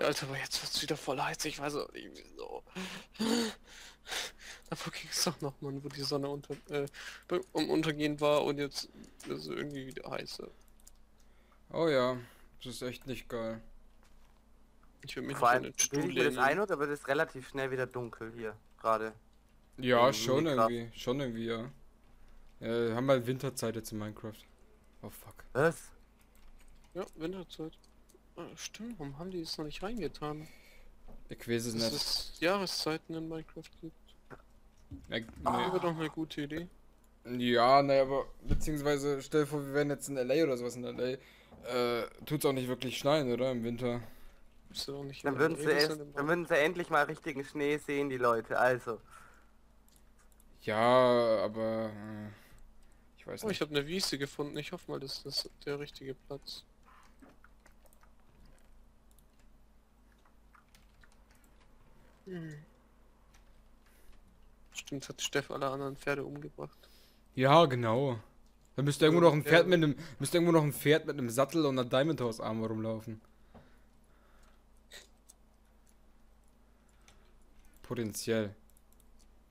Leute, aber jetzt wird es wieder voll heiß, ich weiß auch nicht wieso. Aber ging es doch noch, Mann, wo die Sonne um Untergehen war und jetzt ist es irgendwie wieder heiß. Oh ja, das ist echt nicht geil. Ich will mich vor allem das ein oder wird es relativ schnell wieder dunkel hier gerade. Ja, schon irgendwie, ja. Wir haben mal Winterzeit jetzt in Minecraft. Oh fuck. Was? Ja, Winterzeit. Ah, stimmt, warum haben die es noch nicht reingetan? Ich weiß es nicht. Dass es Jahreszeiten in Minecraft gibt. Ja, das wäre doch eine gute Idee. Ja, naja, aber beziehungsweise stell dir vor, wir wären jetzt in LA oder sowas in LA. Tut's auch nicht wirklich schneien, oder? Im Winter. Auch nicht dann würden sie endlich mal richtigen Schnee sehen, die Leute, also. Ja, aber ich weiß nicht. Ich habe eine Wiese gefunden. Ich hoffe mal, das ist der richtige Platz. Stimmt, hat Steff alle anderen Pferde umgebracht. Ja, genau. Da müsste irgendwo noch ein Pferd mit einem Sattel und einer Diamond Horse Armor rumlaufen. Potenziell.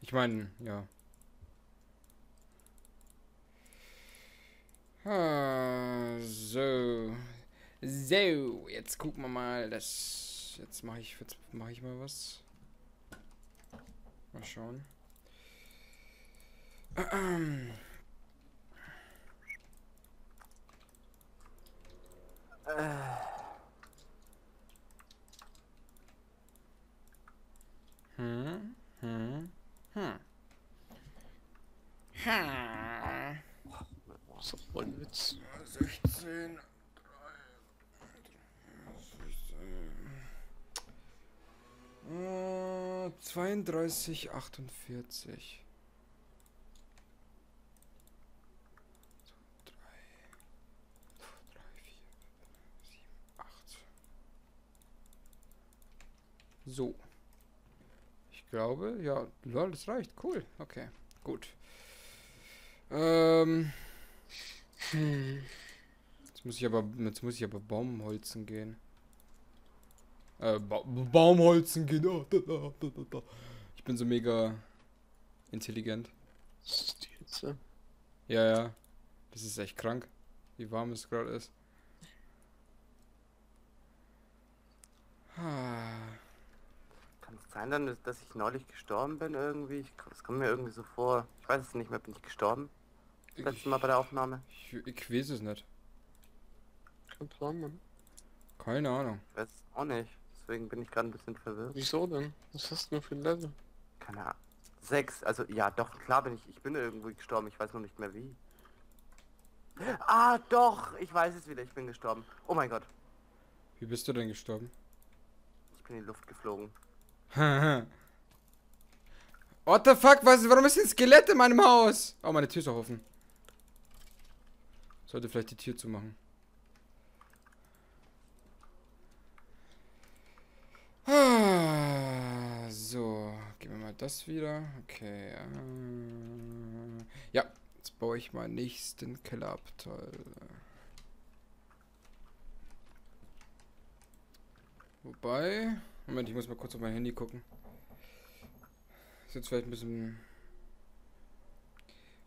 Ich meine, ja. Ah, so. So, jetzt gucken wir mal, das jetzt mache ich mal was. Mal schauen. So voll Witz. 16. 32, 48. 2, 3, 4, 5, 7, 8. So. Ich glaube, ja, das reicht. Cool. Okay, gut. Jetzt muss ich aber Baumholzen gehen. Baumholzen gehen. Oh, da. Ich bin so mega intelligent. Das ist die Hitze. Ja. Das ist echt krank, wie warm es gerade ist. Kann es sein dann, dass ich neulich gestorben bin irgendwie? Es kommt mir irgendwie so vor. Ich weiß es nicht mehr. Bin ich gestorben? Letztes Mal bei der Aufnahme. Ich weiß es nicht. Keine Ahnung. Ich weiß es auch nicht. Deswegen bin ich gerade ein bisschen verwirrt. Wieso denn? Was hast du für ein Level? Keine Ahnung. 6. Also ja, doch, klar bin ich. Ich bin irgendwo gestorben. Ich weiß noch nicht mehr wie. Ah, doch. Ich weiß es wieder. Ich bin gestorben. Oh mein Gott. Wie bist du denn gestorben? Ich bin in die Luft geflogen. What the fuck? Warum ist ein Skelett in meinem Haus? Oh, meine Tür ist auch offen. Sollte vielleicht die Tür zumachen. So, geben wir mal das wieder. Okay. Ja, jetzt baue ich meinen nächsten Keller ab. Toll. Wobei... Moment, ich muss mal kurz auf mein Handy gucken. Ist jetzt vielleicht ein bisschen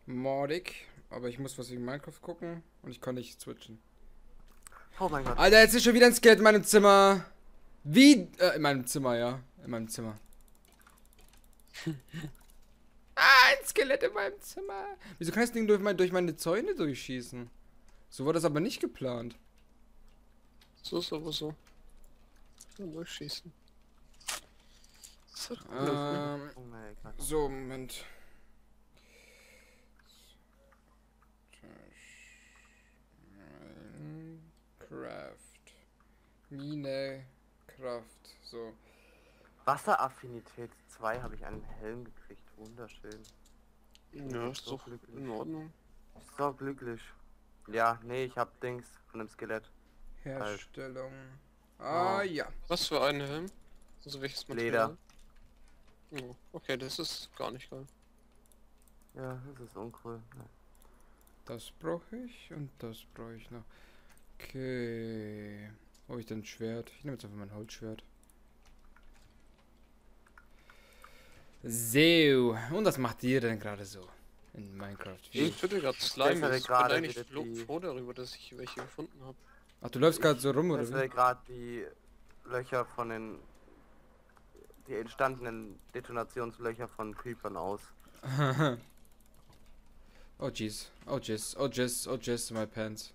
mordig, aber ich muss was wegen Minecraft gucken und ich kann nicht switchen. Oh mein Gott. Alter, jetzt ist schon wieder ein Skelett in meinem Zimmer. Wie? In meinem Zimmer, ja. In meinem Zimmer. Ein Skelett in meinem Zimmer. Wieso kann das Ding durch meine Zäune durchschießen? So war das aber nicht geplant. So ist aber so. Durchschießen. So, Moment. Minecraft. So. Wasseraffinität 2 habe ich einen Helm gekriegt. Wunderschön. Ja, ist so glücklich. In Ordnung. So glücklich. Ja, nee, ich habe Dings von dem Skelett. Herstellung. Ah, ja. Was für einen Helm? Also welches Material? Leder. Oh, okay, das ist gar nicht geil. Ja, das ist uncool. Nein. Das brauche ich und das brauche ich noch. Okay. Brauche ich denn ein Schwert? Ich nehme jetzt einfach mein Holzschwert. So, und was macht ihr denn gerade so in Minecraft? Ich finde gerade Slime, ich bin eigentlich froh darüber, dass ich welche gefunden habe. Ach, du läufst gerade so rum, oder wie? Ich finde gerade die Löcher von den... die entstandenen Detonationslöcher von Creepern aus. Oh jeez, oh jeez, oh jeez, oh jeez, my pants.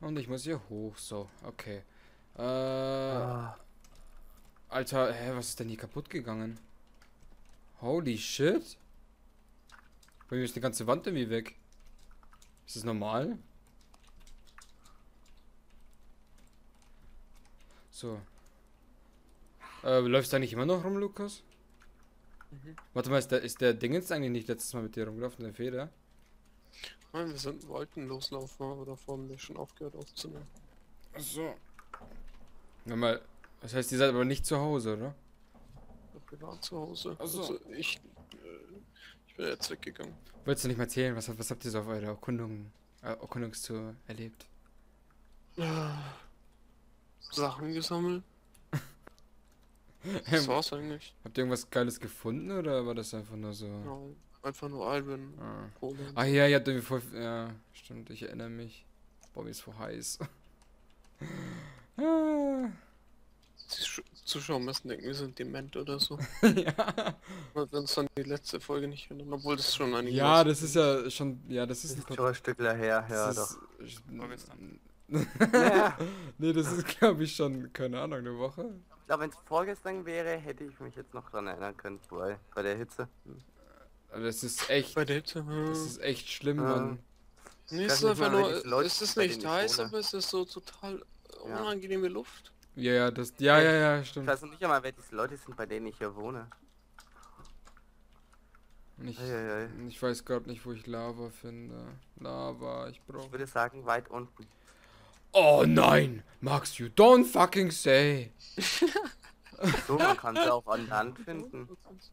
Und ich muss hier hoch, so, okay. Alter, hä, was ist denn hier kaputt gegangen? Holy shit! Bei mir ist die ganze Wand irgendwie weg. Ist das normal? So. Läufst du eigentlich immer noch rum, Lukas? Mhm. Warte mal, ist der Dingens eigentlich nicht letztes Mal mit dir rumgelaufen, der Feder? Nein, wir sind wollten loslaufen, aber davor haben wir schon aufgehört aufzunehmen. Achso. Nochmal, das heißt, ihr seid aber nicht zu Hause, oder? Doch, wir waren zu Hause. Achso. Also, ich bin jetzt weggegangen. Wolltest du nicht mal erzählen, was habt ihr so auf eurer Erkundungstour erlebt? Sachen gesammelt. Das war's eigentlich. Habt ihr irgendwas Geiles gefunden oder war das einfach nur so? Nein, einfach nur Alben. Ach ja, ihr habt irgendwie voll... Ja, stimmt, ich erinnere mich. Boah, mir ist voll heiß. Die Zuschauer müssen denken, wir sind dement oder so. Ja. Weil wir uns dann die letzte Folge nicht hören, obwohl das schon einige... Ja, das ist ja schon... Ja, das ist ein paar Stückler her, ja doch. Ja. Nee, das ist glaube ich schon, keine Ahnung, eine Woche. Ich glaube, wenn es vorgestern wäre, hätte ich mich jetzt noch dran erinnern können, bei der Hitze. Aber das ist echt... Bei der Hitze, das ist echt schlimm, Mann. Nee, es ist einfach nur... Es ist nicht heiß, aber es ist so total unangenehme Luft. Ja, ja, das... Ja, ja, ja, stimmt. Ich weiß noch nicht einmal, wer diese Leute sind, bei denen ich hier wohne. Ich weiß gerade nicht, wo ich Lava finde. Lava, ich brauche... Ich würde sagen, weit unten. Oh nein! Max, you don't fucking say! So, man kann sie auch an Land finden.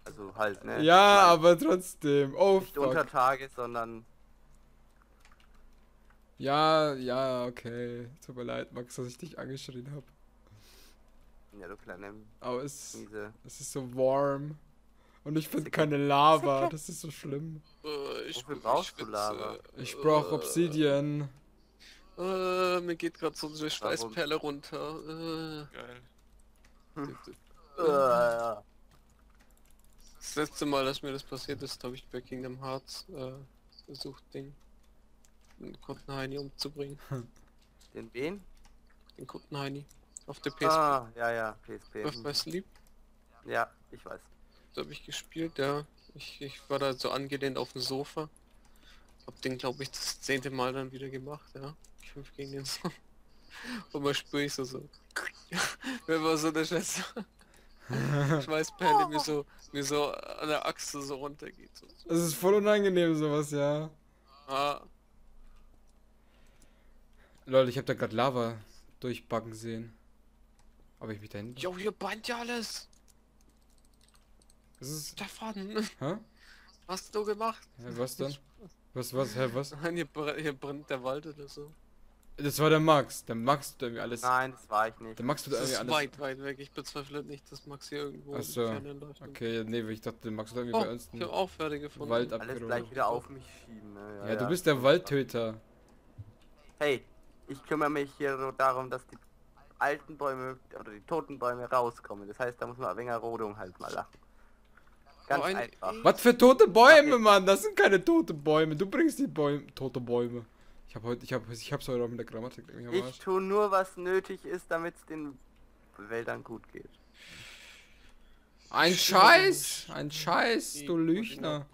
Also halt, ne? Ja, aber trotzdem. Oh, nicht fuck. Unter Tage, sondern... Ja, ja, okay. Tut mir leid, Max, dass ich dich angeschrien habe. Ja, du kleine... Aber es ist so warm. Und ich finde keine Lava, das ist so schlimm. Wofür brauchst du Lava? Ich brauch Obsidian. Mir geht gerade so eine Schweißperle runter. Geil. Das letzte Mal, dass mir das passiert ist, habe ich bei Kingdom Hearts versucht, den Kottenheini umzubringen. Den wen? Den Kottenheini. Auf der PSP. Ah, ja, ja, PSP. Läuft bei Sleep? Ja, ich weiß. Das habe ich gespielt, ja. Ich war da so angelehnt auf dem Sofa. Hab den, glaube ich, das 10. Mal dann wieder gemacht, ja. 5 gegen den Song. Und man spüre ich so. Wenn man so der Schwester Schweißperle mir so an der Achse so runtergeht. So. Es ist voll unangenehm sowas, ja. Ah. Leute, ich habe da gerade Lava durchbacken sehen. Aber ich mich da hinten... Jo, hier brennt ja alles! Das ist... Der Faden. Hä? Was hast du gemacht? Ja, was denn? Was, hä, was? Nein, hier brennt der Wald oder so. Das war der Max. Der Max tut irgendwie alles... Nein, das war ich nicht. Der Max tut irgendwie alles... weit weg. Ich bezweifle nicht, dass Max hier irgendwo... Achso. Okay, nee, ich dachte, der Max tut irgendwie bei uns... Ich hab auch Pferde gefunden. Wald alles gleich wieder auf mich schieben. Ja, ja, ja, du bist der Waldtöter. Hey, ich kümmere mich hier so darum, dass die alten Bäume oder die toten Bäume rauskommen. Das heißt, da muss man wegen der Rodung halt mal lachen. Ganz einfach. Was für tote Bäume, Mann? Das sind keine tote Bäume. Du bringst die Bäume. Tote Bäume. Ich hab's heute auch mit der Grammatik. Ich tu nur, was nötig ist, damit es den Wäldern gut geht. Ein Scheiß, du Lüchner.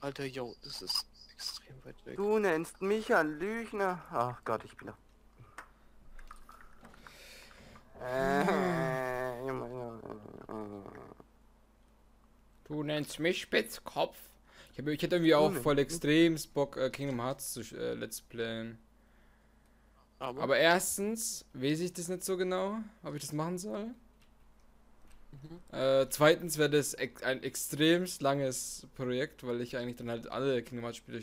Alter, yo, das ist extrem weit weg. Du nennst mich ein Lüchner. Ach Gott, ich bin doch... Du nennst mich Spitzkopf. Ich hätte irgendwie auch voll extrem Bock Kingdom Hearts zu Let's Playen. Aber erstens weiß ich das nicht so genau, ob ich das machen soll. Zweitens wäre das ein extremst langes Projekt, weil ich eigentlich dann halt alle Kingdom Hearts Spiele